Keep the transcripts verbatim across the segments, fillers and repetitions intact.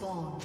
spawned.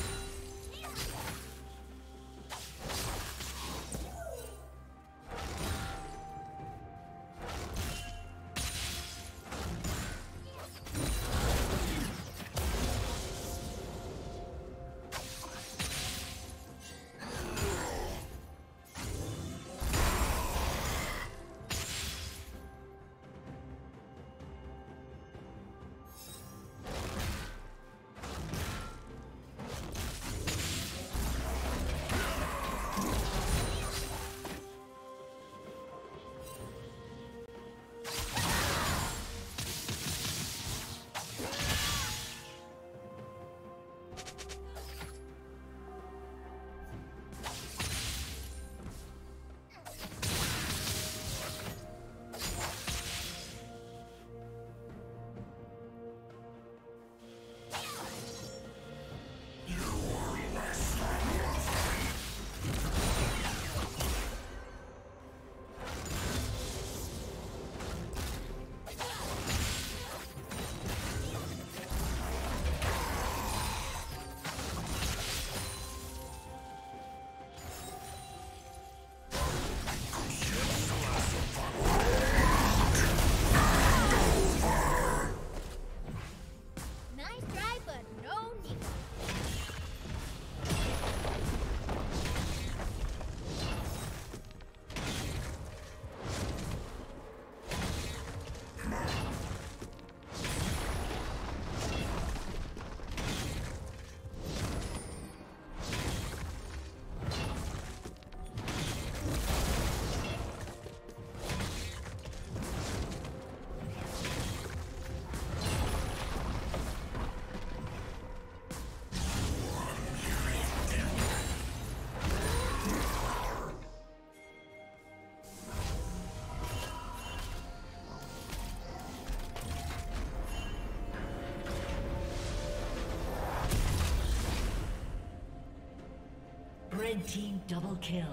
Red team double kill.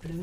Blue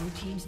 Blue team's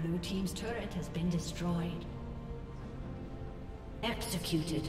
Blue team's turret has been destroyed. Executed.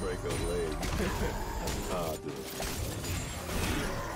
Break a leg. Ah, dude.